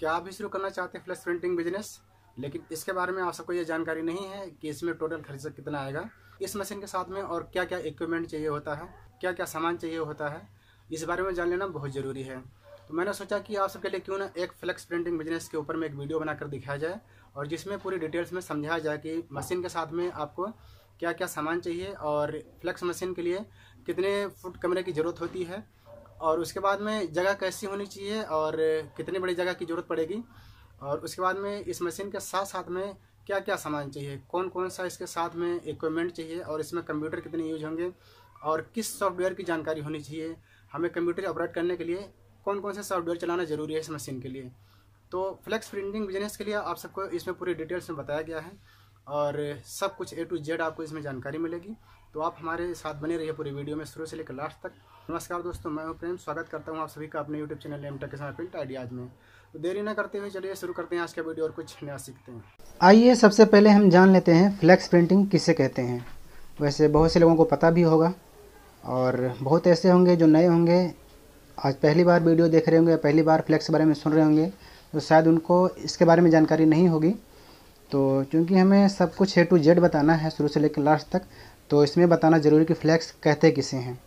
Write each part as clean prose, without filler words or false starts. क्या आप भी शुरू करना चाहते हैं फ्लैश प्रिंटिंग बिजनेस, लेकिन इसके बारे में आप सबको ये जानकारी नहीं है कि इसमें टोटल खर्चा कितना आएगा, इस मशीन के साथ में और क्या क्या इक्विपमेंट चाहिए होता है, क्या क्या सामान चाहिए होता है, इस बारे में जान लेना बहुत ज़रूरी है। तो मैंने सोचा कि आप सबके लिए क्यों ना एक फ्लैश प्रिंटिंग बिजनेस के ऊपर में एक वीडियो बनाकर दिखाया जाए और जिसमें पूरी डिटेल्स में समझाया जाए कि मशीन के साथ में आपको क्या क्या सामान चाहिए और फ्लैश मशीन के लिए कितने फुट कमरे की ज़रूरत होती है और उसके बाद में जगह कैसी होनी चाहिए और कितनी बड़ी जगह की ज़रूरत पड़ेगी और उसके बाद में इस मशीन के साथ साथ में क्या क्या सामान चाहिए, कौन कौन सा इसके साथ में इक्विपमेंट चाहिए और इसमें कंप्यूटर कितने यूज होंगे और किस सॉफ्टवेयर की जानकारी होनी चाहिए, हमें कंप्यूटर ऑपरेट करने के लिए कौन कौन से सॉफ्टवेयर चलाना ज़रूरी है इस मशीन के लिए। तो फ्लैश प्रिंटिंग बिजनेस के लिए आप सबको इसमें पूरी डिटेल्स में बताया गया है और सब कुछ A to Z आपको इसमें जानकारी मिलेगी। तो आप हमारे साथ बने रहिए पूरी वीडियो में शुरू से लेकर लास्ट तक। नमस्कार दोस्तों, मैं हूं प्रेम, स्वागत करता हूं आप सभी का अपने YouTube channel M Tech Smart print ideas में। तो देरी न करते हुए चलिए शुरू करते हैं आज का वीडियो और कुछ नया सीखते हैं। आइए सबसे पहले हम जान लेते हैं फ्लैश प्रिंटिंग किसे कहते हैं। वैसे बहुत से लोगों को पता भी होगा और बहुत ऐसे होंगे जो नए होंगे, आज पहली बार वीडियो देख रहे होंगे या पहली बार फ्लैश के बारे में सुन रहे होंगे, तो शायद उनको इसके बारे में जानकारी नहीं होगी। तो चूँकि हमें सब कुछ A to Z बताना है शुरू से लेकर लास्ट तक, तो इसमें बताना ज़रूरी कि फ्लैश कहते किसे हैं।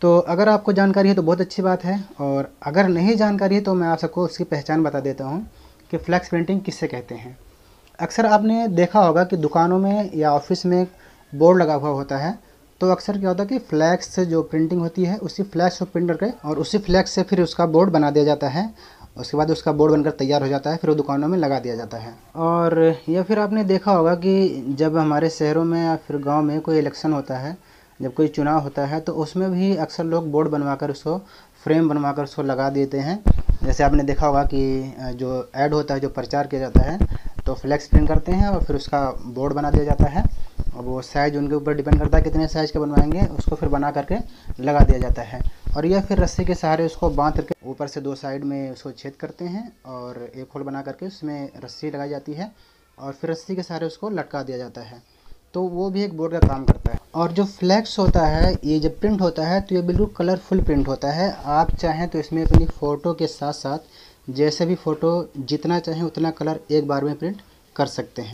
तो अगर आपको जानकारी है तो बहुत अच्छी बात है, और अगर नहीं जानकारी है तो मैं आप सबको उसकी पहचान बता देता हूँ कि फ्लैश प्रिंटिंग किससे कहते हैं। अक्सर आपने देखा होगा कि दुकानों में या ऑफिस में बोर्ड लगा हुआ होता है, तो अक्सर क्या होता है कि फ्लैश से जो प्रिंटिंग होती है उसी फ्लैश को प्रिंट करके और उसी फ्लैश से फिर उसका बोर्ड बना दिया जाता है। उसके बाद उसका बोर्ड बनकर तैयार हो जाता है, फिर वो दुकानों में लगा दिया जाता है। और या फिर आपने देखा होगा कि जब हमारे शहरों में या फिर गांव में कोई इलेक्शन होता है, जब कोई चुनाव होता है, तो उसमें भी अक्सर लोग बोर्ड बनवाकर उसको फ्रेम बनवाकर उसको लगा देते हैं। जैसे आपने देखा होगा कि जो ऐड होता है, जो प्रचार किया जाता है, तो फ्लैक्स प्रिंट करते हैं और फिर उसका बोर्ड बना दिया जाता है। और वो साइज़ उनके ऊपर डिपेंड करता है कितने साइज़ का बनवाएंगे, उसको फिर बना करके लगा दिया जाता है। और यह फिर रस्सी के सहारे उसको बांध करके ऊपर से दो साइड में उसको छेद करते हैं और एक होल बना करके उसमें रस्सी लगाई जाती है और फिर रस्सी के सहारे उसको लटका दिया जाता है। तो वो भी एक बोर्ड का काम करता है। और जो फ्लैक्स होता है, ये जब प्रिंट होता है तो ये बिल्कुल कलरफुल प्रिंट होता है। आप चाहें तो इसमें अपनी फ़ोटो के साथ साथ जैसे भी फ़ोटो जितना चाहें उतना कलर एक बार में प्रिंट कर सकते हैं।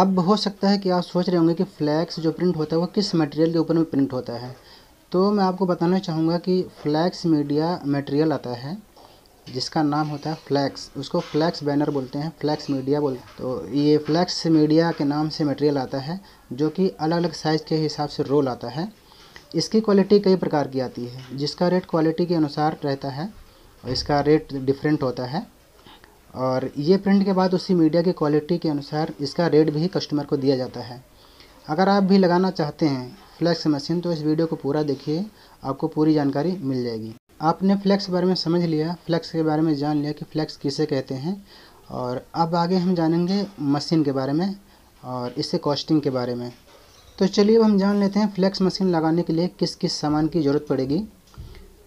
अब हो सकता है कि आप सोच रहे होंगे कि फ्लैक्स जो प्रिंट होता है वो किस मटेरियल के ऊपर में प्रिंट होता है, तो मैं आपको बताना चाहूँगा कि फ्लैक्स मीडिया मटेरियल आता है जिसका नाम होता है फ्लैक्स, उसको फ्लैक्स बैनर बोलते हैं, फ्लैक्स मीडिया बोलते हैं। तो ये फ्लैक्स मीडिया के नाम से मटेरियल आता है जो कि अलग अलग साइज़ के हिसाब से रोल आता है। इसकी क्वालिटी कई प्रकार की आती है, जिसका रेट क्वालिटी के अनुसार रहता है और इसका रेट डिफरेंट होता है। और ये प्रिंट के बाद उसी मीडिया की क्वालिटी के अनुसार इसका रेट भी कस्टमर को दिया जाता है। अगर आप भी लगाना चाहते हैं फ्लैक्स मशीन तो इस वीडियो को पूरा देखिए, आपको पूरी जानकारी मिल जाएगी। आपने फ्लैक्स के बारे में समझ लिया, फ्लैक्स के बारे में जान लिया कि फ्लैक्स किसे कहते हैं, और अब आगे हम जानेंगे मशीन के बारे में और इससे कॉस्टिंग के बारे में। तो चलिए अब हम जान लेते हैं फ्लैक्स मशीन लगाने के लिए किस किस सामान की ज़रूरत पड़ेगी,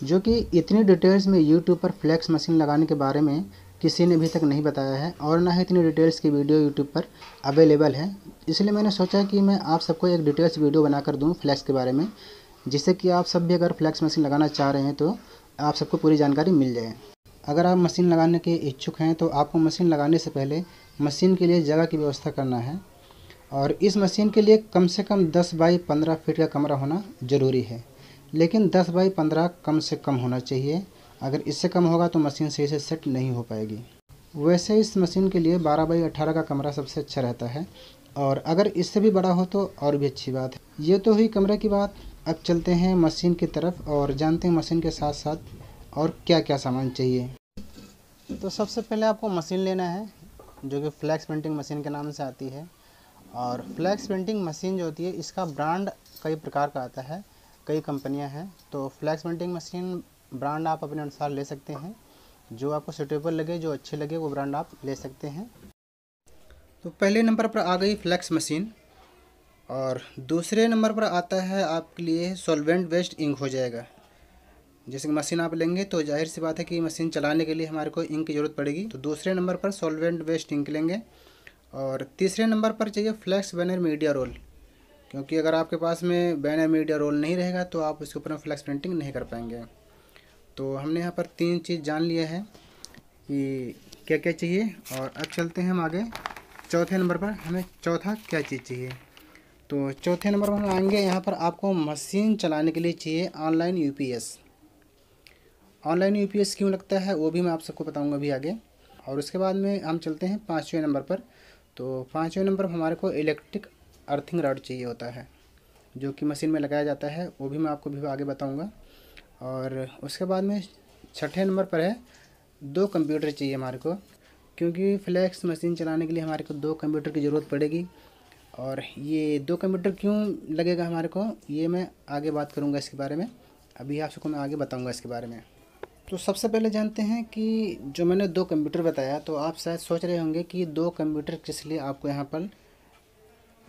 जो कि इतनी डिटेल्स में यूट्यूब पर फ्लैक्स मशीन लगाने के बारे में किसी ने अभी तक नहीं बताया है और ना ही इतनी डिटेल्स की वीडियो यूट्यूब पर अवेलेबल है। इसलिए मैंने सोचा कि मैं आप सबको एक डिटेल्स वीडियो बनाकर दूं फ्लैक्स के बारे में, जिससे कि आप सब भी अगर फ्लैक्स मशीन लगाना चाह रहे हैं तो आप सबको पूरी जानकारी मिल जाए। अगर आप मशीन लगाने के इच्छुक हैं तो आपको मशीन लगाने से पहले मशीन के लिए जगह की व्यवस्था करना है, और इस मशीन के लिए कम से कम 10 बाई 15 फीट का कमरा होना ज़रूरी है, लेकिन 10 बाई 15 कम से कम होना चाहिए। अगर इससे कम होगा तो मशीन सही से सेट नहीं हो पाएगी। वैसे इस मशीन के लिए 12 बाई 18 का कमरा सबसे अच्छा रहता है, और अगर इससे भी बड़ा हो तो और भी अच्छी बात है। ये तो हुई कमरे की बात, अब चलते हैं मशीन की तरफ और जानते हैं मशीन के साथ साथ और क्या क्या सामान चाहिए। तो सबसे पहले आपको मशीन लेना है जो कि फ्लैक्स प्रिंटिंग मशीन के नाम से आती है। और फ्लैक्स प्रिंटिंग मशीन जो होती है इसका ब्रांड कई प्रकार का आता है, कई कंपनियाँ हैं। तो फ्लैक्स प्रिंटिंग मशीन ब्रांड आप अपने अनुसार ले सकते हैं, जो आपको सूटेबल लगे, जो अच्छे लगे वो ब्रांड आप ले सकते हैं। तो पहले नंबर पर आ गई फ्लैक्स मशीन, और दूसरे नंबर पर आता है आपके लिए सॉल्वेंट बेस्ड इंक हो जाएगा। जैसे कि मशीन आप लेंगे तो जाहिर सी बात है कि मशीन चलाने के लिए हमारे को इंक की ज़रूरत पड़ेगी, तो दूसरे नंबर पर सॉल्वेंट बेस्ड इंक लेंगे। और तीसरे नंबर पर चाहिए फ्लैक्स बैनर मीडिया रोल, क्योंकि अगर आपके पास में बैनर मीडिया रोल नहीं रहेगा तो आप उसके ऊपर फ्लैक्स प्रिंटिंग नहीं कर पाएंगे। तो हमने यहाँ पर 3 चीज़ जान लिया है कि क्या क्या चाहिए। और अब चलते हैं हम आगे चौथे नंबर पर, हमें चौथा क्या चीज़ चाहिए। तो चौथे नंबर पर हम आएंगे, यहाँ पर आपको मशीन चलाने के लिए चाहिए ऑनलाइन यूपीएस। ऑनलाइन यूपीएस क्यों लगता है वो भी मैं आप सबको बताऊँगा अभी आगे। और उसके बाद में हम चलते हैं पाँचवें नंबर पर। तो पाँचवें नंबर पर हमारे को इलेक्ट्रिक अर्थिंग रॉड चाहिए होता है, जो कि मशीन में लगाया जाता है, वो भी मैं आपको भी आगे बताऊँगा। और उसके बाद में छठे नंबर पर है 2 कंप्यूटर चाहिए हमारे को, क्योंकि फ्लैक्स मशीन चलाने के लिए हमारे को 2 कंप्यूटर की ज़रूरत पड़ेगी। और ये 2 कंप्यूटर क्यों लगेगा हमारे को, ये मैं आगे बात करूँगा इसके बारे में, अभी आप सबको मैं आगे बताऊँगा इसके बारे में। तो सबसे पहले जानते हैं कि जो मैंने 2 कंप्यूटर बताया, तो आप शायद सोच रहे होंगे कि 2 कंप्यूटर किस लिए आपको यहाँ पर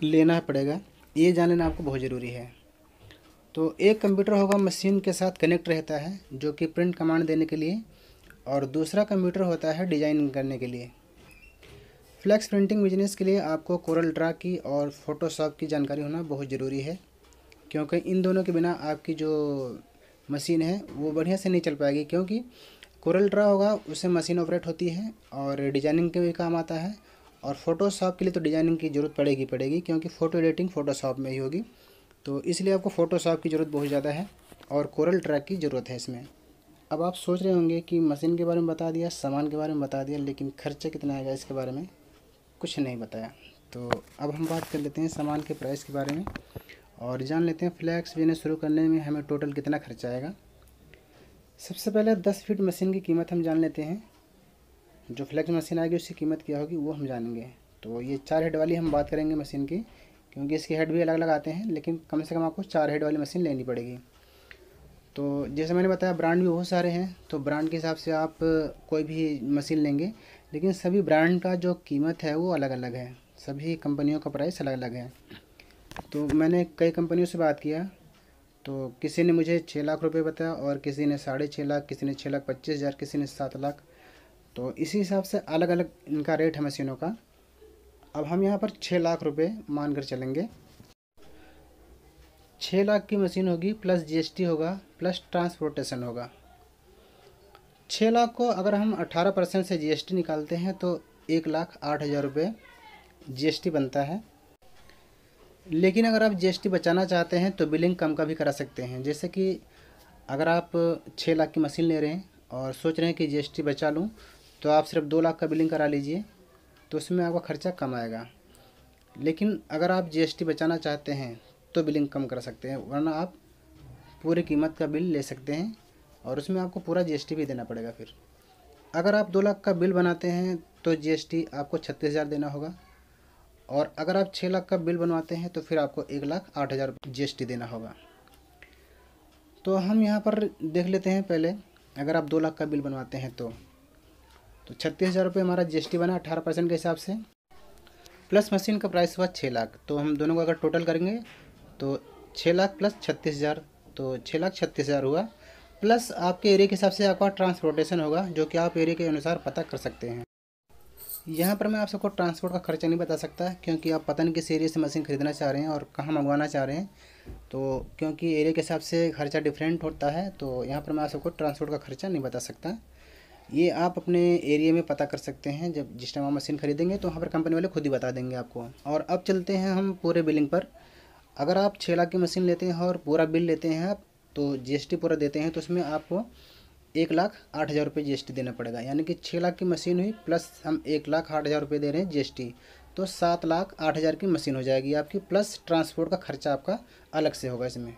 लेना पड़ेगा, ये जान लेना आपको बहुत ज़रूरी है। तो एक कंप्यूटर होगा मशीन के साथ कनेक्ट रहता है, जो कि प्रिंट कमांड देने के लिए, और दूसरा कंप्यूटर होता है डिज़ाइन करने के लिए। फ्लैक्स प्रिंटिंग बिजनेस के लिए आपको कोरल ड्रा की और फोटोशॉप की जानकारी होना बहुत ज़रूरी है, क्योंकि इन दोनों के बिना आपकी जो मशीन है वो बढ़िया से नहीं चल पाएगी। क्योंकि कोरल ड्रा होगा उससे मशीन ऑपरेट होती है और डिज़ाइनिंग के भी काम आता है, और फ़ोटोशॉप के लिए तो डिज़ाइनिंग की ज़रूरत पड़ेगी, क्योंकि फ़ोटो एडिटिंग फ़ोटोशॉप में ही होगी, तो इसलिए आपको फ़ोटोशॉप की ज़रूरत बहुत ज़्यादा है और कोरल ड्रा की ज़रूरत है इसमें। अब आप सोच रहे होंगे कि मशीन के बारे में बता दिया, सामान के बारे में बता दिया, लेकिन खर्चा कितना आएगा इसके बारे में कुछ नहीं बताया। तो अब हम बात कर लेते हैं सामान के प्राइस के बारे में और जान लेते हैं फ्लैक्स बिजनेस शुरू करने में हमें टोटल कितना खर्चा आएगा। सबसे पहले 10 फीट मशीन की कीमत हम जान लेते हैं। जो फ्लैक्स मशीन आएगी उसकी कीमत क्या होगी वो हम जानेंगे। तो ये 4 हेड वाली हम बात करेंगे मशीन की, क्योंकि इसके हेड भी अलग अलग आते हैं, लेकिन कम से कम आपको 4 हेड वाली मशीन लेनी पड़ेगी। तो जैसे मैंने बताया ब्रांड भी बहुत सारे हैं, तो ब्रांड के हिसाब से आप कोई भी मशीन लेंगे, लेकिन सभी ब्रांड का जो कीमत है वो अलग अलग है, सभी कंपनियों का प्राइस अलग अलग है। तो मैंने कई कंपनियों से बात किया, तो किसी ने मुझे 6 लाख रुपए बताया, और किसी ने 6.5 लाख, किसी ने 6,25,000, किसी ने 7 लाख। तो इसी हिसाब से अलग अलग इनका रेट है मशीनों का। अब हम यहाँ पर 6 लाख रुपये मान कर चलेंगे। 6 लाख की मशीन होगी, प्लस जीएसटी होगा, प्लस ट्रांसपोर्टेशन होगा। 6 लाख को अगर हम 18% से जीएसटी निकालते हैं तो 1,08,000 रुपये जीएसटी बनता है। लेकिन अगर आप जीएसटी बचाना चाहते हैं तो बिलिंग कम का भी करा सकते हैं। जैसे कि अगर आप 6 लाख की मशीन ले रहे हैं और सोच रहे हैं कि जीएसटी बचा लूँ, तो आप सिर्फ 2 लाख का बिलिंग करा लीजिए, तो उसमें आपका खर्चा कम आएगा। लेकिन अगर आप जीएसटी बचाना चाहते हैं तो बिलिंग कम कर सकते हैं, वरना आप पूरी कीमत का बिल ले सकते हैं और उसमें आपको पूरा जीएसटी भी देना पड़ेगा। फिर अगर आप 2 लाख का बिल बनाते हैं तो जीएसटी आपको 36,000 देना होगा, और अगर आप 6 लाख का बिल बनवाते हैं तो फिर आपको 1,08,000 जीएसटी देना होगा। तो हम यहाँ पर देख लेते हैं पहले, अगर आप 2 लाख का बिल बनवाते हैं तो 36,000 रुपये हमारा जीएसटी बना 18% के हिसाब से, प्लस मशीन का प्राइस हुआ 6 लाख। तो हम दोनों का अगर टोटल करेंगे तो 6 लाख प्लस 36,000, तो 6,36,000 हुआ। प्लस आपके एरिया के हिसाब से आपका ट्रांसपोर्टेशन होगा, जो कि आप एरिया के अनुसार पता कर सकते हैं। यहाँ पर मैं आप सबको ट्रांसपोर्ट का खर्चा नहीं बता सकता, क्योंकि आप पता नहीं किस एरिया से मशीन ख़रीदना चाह रहे हैं और कहाँ मंगवाना चाह रहे हैं, तो क्योंकि एरिया के हिसाब से खर्चा डिफरेंट होता है, तो यहाँ पर मैं आप सबको ट्रांसपोर्ट का खर्चा नहीं बता सकता। ये आप अपने एरिया में पता कर सकते हैं, जब जिस टाइम आप मशीन खरीदेंगे तो वहाँ पर कंपनी वाले खुद ही बता देंगे आपको। और अब चलते हैं हम पूरे बिलिंग पर। अगर आप 6 लाख की मशीन लेते हैं और पूरा बिल लेते हैं आप, तो जीएसटी पूरा देते हैं, तो उसमें आपको 1,08,000 रुपये जीएसटी देना पड़ेगा। यानी कि 6 लाख की मशीन हुई प्लस हम 1,08,000 रुपये दे रहे हैं जीएसटी, तो 7,08,000 की मशीन हो जाएगी आपकी, प्लस ट्रांसपोर्ट का खर्चा आपका अलग से होगा इसमें।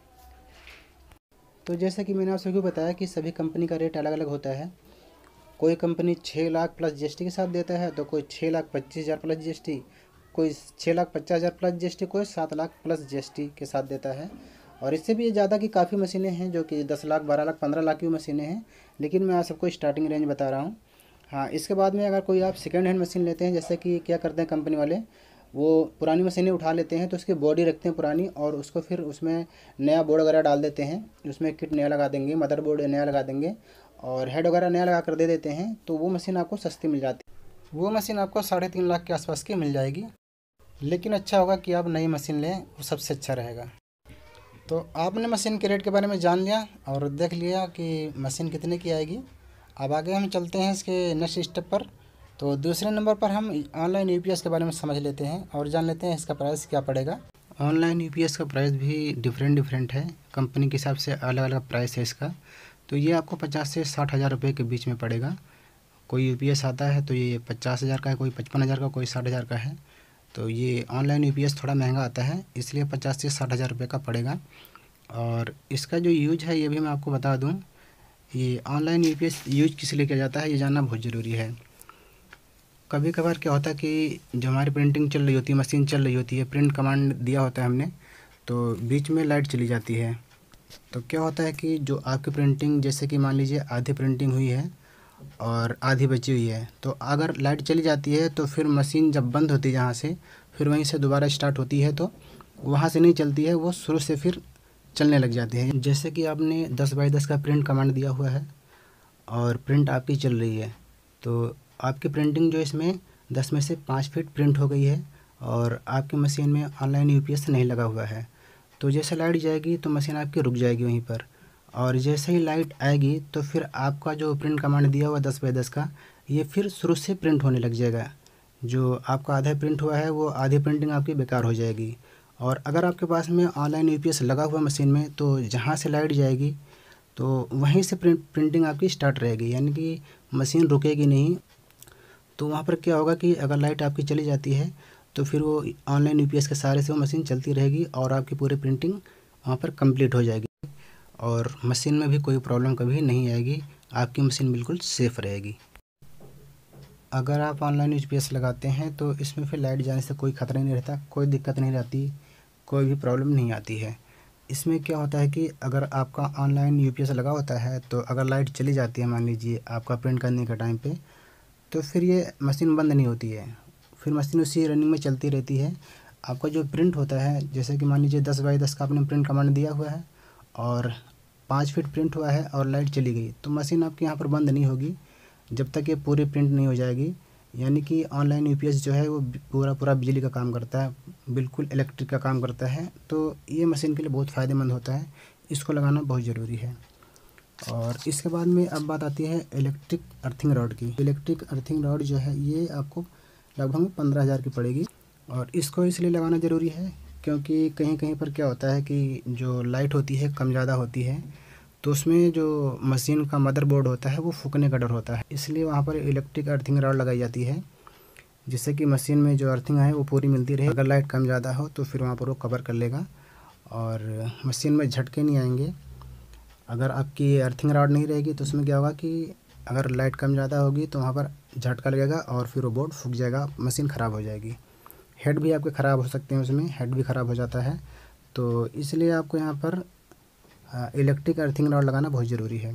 तो जैसा कि मैंने आप सबको बताया कि सभी कंपनी का रेट अलग अलग होता है। कोई कंपनी 6 लाख प्लस जीएसटी के साथ देता है, तो कोई 6,25,000 प्लस जीएसटी, कोई 6,50,000 प्लस जीएसटी, कोई 7 लाख प्लस जीएसटी के साथ देता है। और इससे भी ज़्यादा की काफ़ी मशीनें हैं जो कि 10 लाख, 12 लाख, 15 लाख की मशीनें हैं, लेकिन मैं आप सबको स्टार्टिंग रेंज बता रहा हूँ। हाँ, इसके बाद में अगर कोई आप सेकेंड हैंड मशीन लेते हैं, जैसे कि क्या करते हैं कंपनी वाले, वो पुरानी मशीनें उठा लेते हैं, तो उसकी बॉडी रखते हैं पुरानी, और उसको फिर उसमें नया बोर्ड वगैरह डाल देते हैं, उसमें किट नया लगा देंगे, मदरबोर्ड नया लगा देंगे और हेड वगैरह नया लगा कर दे देते हैं, तो वो मशीन आपको सस्ती मिल जाती है। वो मशीन आपको 3.5 लाख के आसपास की मिल जाएगी। लेकिन अच्छा होगा कि आप नई मशीन लें, वो सबसे अच्छा रहेगा। तो आपने मशीन के रेट के बारे में जान लिया और देख लिया कि मशीन कितने की आएगी। अब आगे हम चलते हैं इसके नेक्स्ट स्टेप पर। तो दूसरे नंबर पर हम ऑनलाइन यूपीएस के बारे में समझ लेते हैं और जान लेते हैं इसका प्राइस क्या पड़ेगा। ऑनलाइन यूपीएस का प्राइस भी डिफरेंट है, कंपनी के हिसाब से अलग अलग प्राइस है इसका। तो ये आपको 50 से 60 हज़ार रुपये के बीच में पड़ेगा। कोई यूपीएस आता है तो ये 50 हज़ार का है, कोई 55 हज़ार का, कोई 60 हज़ार का है। तो ये ऑनलाइन यूपीएस थोड़ा महंगा आता है, इसलिए 50 से 60 हज़ार रुपये का पड़ेगा। और इसका जो यूज है ये भी मैं आपको बता दूँ। ये ऑनलाइन यूपीएस यूज किस लिए किया जाता है ये जानना बहुत ज़रूरी है। कभी कभार क्या होता है कि जो हमारी प्रिंटिंग चल रही होती है, मशीन चल रही होती है, प्रिंट कमांड दिया होता है हमने, तो बीच में लाइट चली जाती है। तो क्या होता है कि जो आपकी प्रिंटिंग, जैसे कि मान लीजिए आधी प्रिंटिंग हुई है और आधी बची हुई है, तो अगर लाइट चली जाती है तो फिर मशीन जब बंद होती है जहाँ से, फिर वहीं से दोबारा स्टार्ट होती है, तो वहाँ से नहीं चलती है, वो शुरू से फिर चलने लग जाती है। जैसे कि आपने 10 बाई 10 का प्रिंट कमांड दिया हुआ है और प्रिंट आपकी चल रही है, तो आपकी प्रिंटिंग जो इसमें 10 में से 5 फीट प्रिंट हो गई है और आपकी मशीन में ऑनलाइन यूपीएस नहीं लगा हुआ है। तो जैसे लाइट जाएगी तो मशीन आपकी रुक जाएगी वहीं पर, और जैसे ही लाइट आएगी तो फिर आपका जो प्रिंट कमांड दिया हुआ 10 बाई 10 का, ये फिर शुरू से प्रिंट होने लग जाएगा। जो आपका आधा प्रिंट हुआ है वो आधी प्रिंटिंग आपकी बेकार हो जाएगी। और अगर आपके पास में ऑनलाइन यूपीएस लगा हुआ मशीन में, तो जहाँ से लाइट जाएगी तो वहीं से प्रिंटिंग आपकी स्टार्ट रहेगी, यानी कि मशीन रुकेगी नहीं। तो वहाँ पर क्या होगा कि अगर लाइट आपकी चली जाती है तो फिर वो ऑनलाइन यूपीएस के सहारे से वो मशीन चलती रहेगी और आपकी पूरी प्रिंटिंग वहाँ पर कंप्लीट हो जाएगी और मशीन में भी कोई प्रॉब्लम कभी नहीं आएगी, आपकी मशीन बिल्कुल सेफ़ रहेगी। अगर आप ऑनलाइन यूपीएस लगाते हैं तो इसमें फिर लाइट जाने से कोई ख़तरा नहीं रहता, कोई दिक्कत नहीं रहती, कोई भी प्रॉब्लम नहीं आती है। इसमें क्या होता है कि अगर आपका ऑनलाइन यूपीएस लगा होता है तो अगर लाइट चली जाती है, मान लीजिए आपका प्रिंट करने के टाइम पे, तो फिर ये मशीन बंद नहीं होती है, फिर मशीन उसी रनिंग में चलती रहती है। आपका जो प्रिंट होता है, जैसे कि मान लीजिए 10 बाई 10 का आपने प्रिंट कमांड दिया हुआ है और 5 फीट प्रिंट हुआ है और लाइट चली गई, तो मशीन आपके यहाँ पर बंद नहीं होगी जब तक ये पूरी प्रिंट नहीं हो जाएगी। यानी कि ऑनलाइन यूपीएस जो है वो पूरा बिजली का काम करता है, बिल्कुल इलेक्ट्रिक का काम करता है। तो ये मशीन के लिए बहुत फ़ायदेमंद होता है, इसको लगाना बहुत ज़रूरी है। और इसके बाद में अब बात आती है इलेक्ट्रिक अर्थिंग रॉड की। इलेक्ट्रिक अर्थिंग रॉड जो है ये आपको लगभग 15 हज़ार की पड़ेगी। और इसको इसलिए लगाना ज़रूरी है क्योंकि कहीं कहीं पर क्या होता है कि जो लाइट होती है कम ज़्यादा होती है, तो उसमें जो मशीन का मदरबोर्ड होता है वो फूकने का डर होता है, इसलिए वहाँ पर इलेक्ट्रिक अर्थिंग रॉड लगाई जाती है, जिससे कि मशीन में जो अर्थिंग है वो पूरी मिलती रहे। अगर लाइट कम ज़्यादा हो तो फिर वहाँ पर वो कवर कर लेगा और मशीन में झटके नहीं आएंगे। अगर आपकी अर्थिंग रॉड नहीं रहेगी तो उसमें क्या होगा कि अगर लाइट कम ज़्यादा होगी तो वहाँ पर झटका लगेगा और फिर वो बोर्ड फूक जाएगा, मशीन ख़राब हो जाएगी। हेड भी आपके ख़राब हो सकते हैं, उसमें हेड भी ख़राब हो जाता है। तो इसलिए आपको यहाँ पर इलेक्ट्रिक अर्थिंग रॉड लगाना बहुत ज़रूरी है।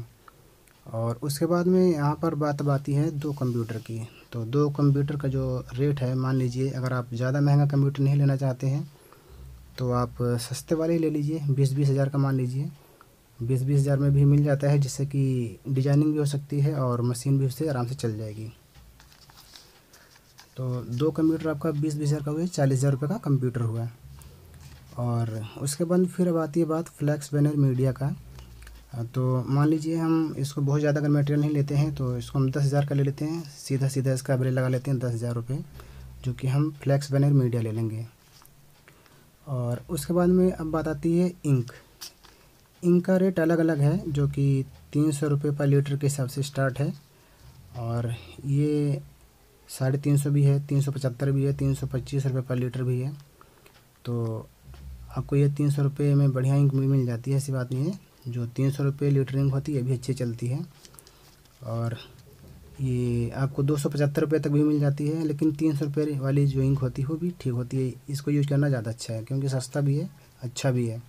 और उसके बाद में यहाँ पर बात आती है 2 कंप्यूटर की। तो 2 कंप्यूटर का जो रेट है, मान लीजिए अगर आप ज़्यादा महंगा कंप्यूटर नहीं लेना चाहते हैं तो आप सस्ते वाले ले लीजिए, 20-20 हज़ार का मान लीजिए। 20-20 हज़ार में भी मिल जाता है, जिससे कि डिजाइनिंग भी हो सकती है और मशीन भी उससे आराम से चल जाएगी। तो 2 कंप्यूटर आपका 20-20 हज़ार का हुआ है, 40 हज़ार रुपये का कंप्यूटर हुआ है। और उसके बाद फिर अब आती है बात फ्लैक्स बैनर मीडिया का। तो मान लीजिए हम इसको बहुत ज़्यादा अगर मटेरियल नहीं लेते हैं तो इसको हम 10 हज़ार का ले लेते हैं, सीधा इसका एवरेज लगा लेते हैं 10 हज़ार रुपये, जो कि हम फ्लैक्स बैनर मीडिया ले लेंगे। और उसके बाद में अब बात आती है इंक। इनका रेट अलग अलग है, जो कि 300 रुपये पर लीटर के हिसाब से स्टार्ट है। और ये 350 भी है, 375 भी है, 325 रुपये पर लीटर भी है। तो आपको ये 300 रुपये में बढ़िया इंक मिल जाती है, ऐसी बात नहीं है। जो 300 रुपये लीटर इंक होती है ये भी अच्छी चलती है। और ये आपको 275 रुपये तक भी मिल जाती है, लेकिन 300 रुपये वाली जो इंक होती है वो भी ठीक होती है। इसको यूज़ करना ज़्यादा अच्छा है क्योंकि सस्ता भी है, अच्छा भी है।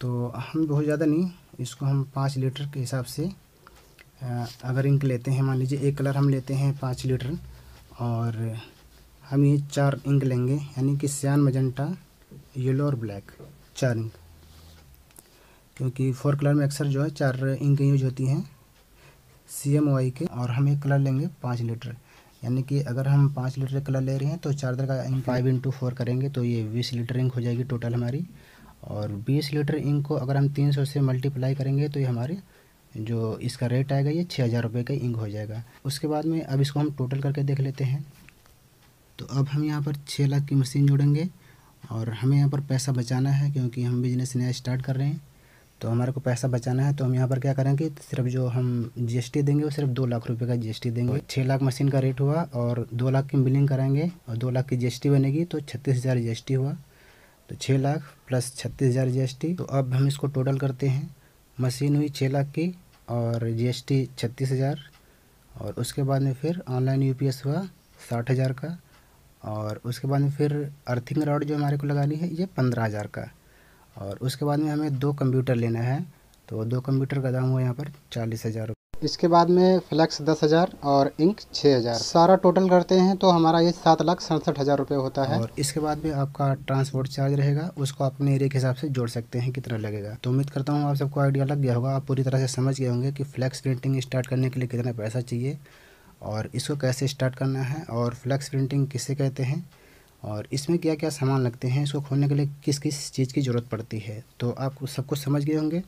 तो हम बहुत ज़्यादा नहीं, इसको हम 5 लीटर के हिसाब से अगर इंक लेते हैं, मान लीजिए एक कलर हम लेते हैं 5 लीटर और हम ये 4 इंक लेंगे, यानी कि सियान, मजंटा, येलो और ब्लैक, 4 इंक। क्योंकि 4 कलर में अक्सर जो है 4 इंक यूज होती हैं CMYK के। और हम एक कलर लेंगे 5 लीटर, यानी कि अगर हम 5 लीटर कलर ले रहे हैं तो 4 दर का इंक 5x4 करेंगे तो ये 20 लीटर इंक हो जाएगी टोटल हमारी। और 20 लीटर इंक को अगर हम 300 से मल्टीप्लाई करेंगे तो ये हमारे जो इसका रेट आएगा ये 6000 रुपये का इंक हो जाएगा। उसके बाद में अब इसको हम टोटल करके देख लेते हैं। तो अब हम यहाँ पर 6 लाख की मशीन जोड़ेंगे और हमें यहाँ पर पैसा बचाना है क्योंकि हम बिज़नेस नया स्टार्ट कर रहे हैं तो हमारे को पैसा बचाना है। तो हम यहाँ पर क्या करेंगे, सिर्फ जो हम GST देंगे वो सिर्फ 2 लाख रुपए का GST देंगे। 6 लाख मशीन का रेट हुआ और 2 लाख की बिलिंग कराएंगे और 2 लाख की GST बनेगी तो 36000 GST हुआ। तो 6 लाख प्लस 36000 GST। तो अब हम इसको टोटल करते हैं। मशीन हुई 6 लाख की और GST 36000 और उसके बाद में फिर ऑनलाइन UPS हुआ 60000 का और उसके बाद में फिर अर्थिंग रॉड जो हमारे को लगानी है ये 15000 का और उसके बाद में हमें 2 कंप्यूटर लेना है तो 2 कंप्यूटर का दाम हुआ यहाँ पर 40000 रुपये। इसके बाद में फ्लैक्स 10000 और इंक 6000। सारा टोटल करते हैं तो हमारा ये 7,67,000 रुपये होता है। और इसके बाद में आपका ट्रांसपोर्ट चार्ज रहेगा, उसको अपने एरिया के हिसाब से जोड़ सकते हैं कितना लगेगा। तो उम्मीद करता हूँ आप सबको आइडिया लग गया होगा, आप पूरी तरह से समझ गए होंगे कि फ्लैक्स प्रिंटिंग स्टार्ट करने के लिए कितना पैसा चाहिए और इसको कैसे स्टार्ट करना है और फ्लैक्स प्रिंटिंग किसे कहते हैं और इसमें क्या क्या सामान लगते हैं, इसको खोलने के लिए किस किस चीज़ की ज़रूरत पड़ती है। तो आप सब कुछ समझ गए होंगे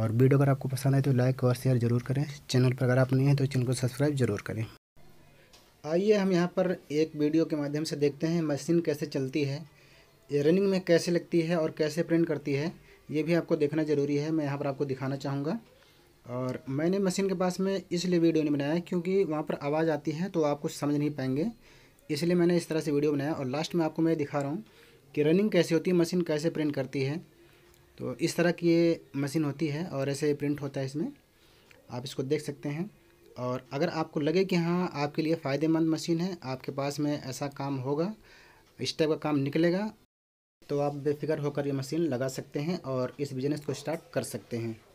और वीडियो अगर आपको पसंद आए तो लाइक और शेयर ज़रूर करें। चैनल पर अगर आप नहीं हैं तो चैनल को सब्सक्राइब ज़रूर करें। आइए हम यहाँ पर एक वीडियो के माध्यम से देखते हैं मशीन कैसे चलती है, रनिंग में कैसे लगती है और कैसे प्रिंट करती है, ये भी आपको देखना ज़रूरी है। मैं यहाँ पर आपको दिखाना चाहूँगा। और मैंने मशीन के पास में इसलिए वीडियो नहीं बनाया क्योंकि वहाँ पर आवाज़ आती है तो आप कुछ समझ नहीं पाएंगे, इसलिए मैंने इस तरह से वीडियो बनाया। और लास्ट में आपको मैं दिखा रहा हूँ कि रनिंग कैसे होती है, मशीन कैसे प्रिंट करती है। तो इस तरह की ये मशीन होती है और ऐसे प्रिंट होता है, इसमें आप इसको देख सकते हैं। और अगर आपको लगे कि हाँ आपके लिए फ़ायदेमंद मशीन है, आपके पास में ऐसा काम होगा, इस टाइप का काम निकलेगा, तो आप बेफिक्र होकर ये मशीन लगा सकते हैं और इस बिज़नेस को स्टार्ट कर सकते हैं।